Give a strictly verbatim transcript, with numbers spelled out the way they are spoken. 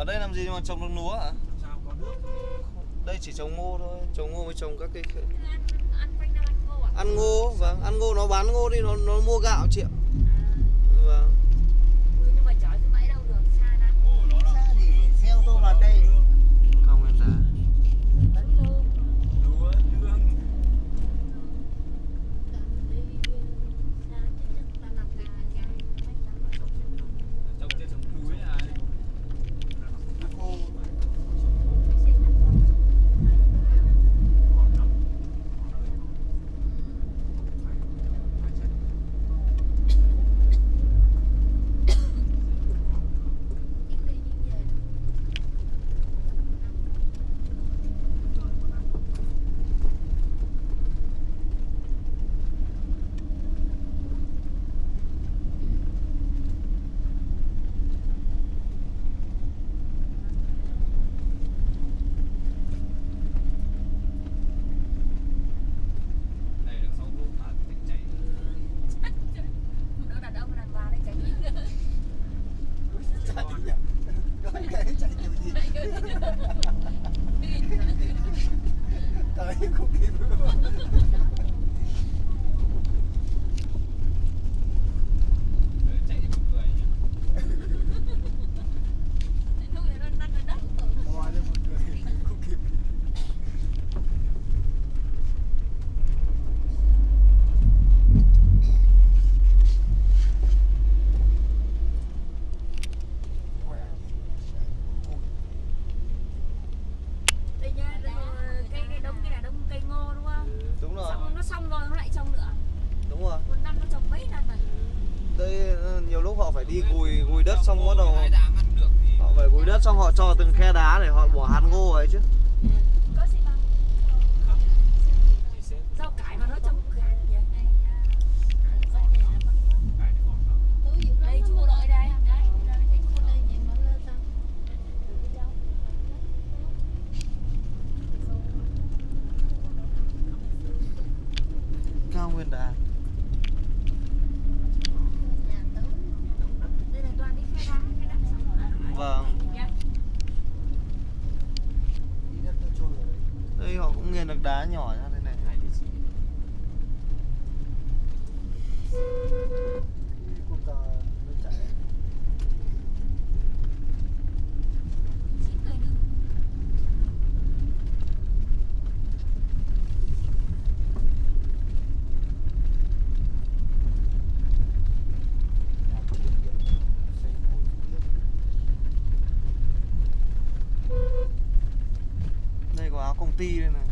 Ở đây làm gì mà trồng được lúa hả? Sao có nước. Đây chỉ trồng ngô thôi, trồng ngô mới trồng các cái ăn, ăn quanh năm ăn ngô ạ. Ăn ngô, vâng, ăn ngô nó bán ngô đi, nó nó mua gạo chị ạ. À. Vâng. Ừ, nhưng mà chói từ bãi đâu được, xa lắm. Ngô nó xa thì xe ô tô vào đây. Không em giá. Lúa lương. Đây có áo công ty đây này.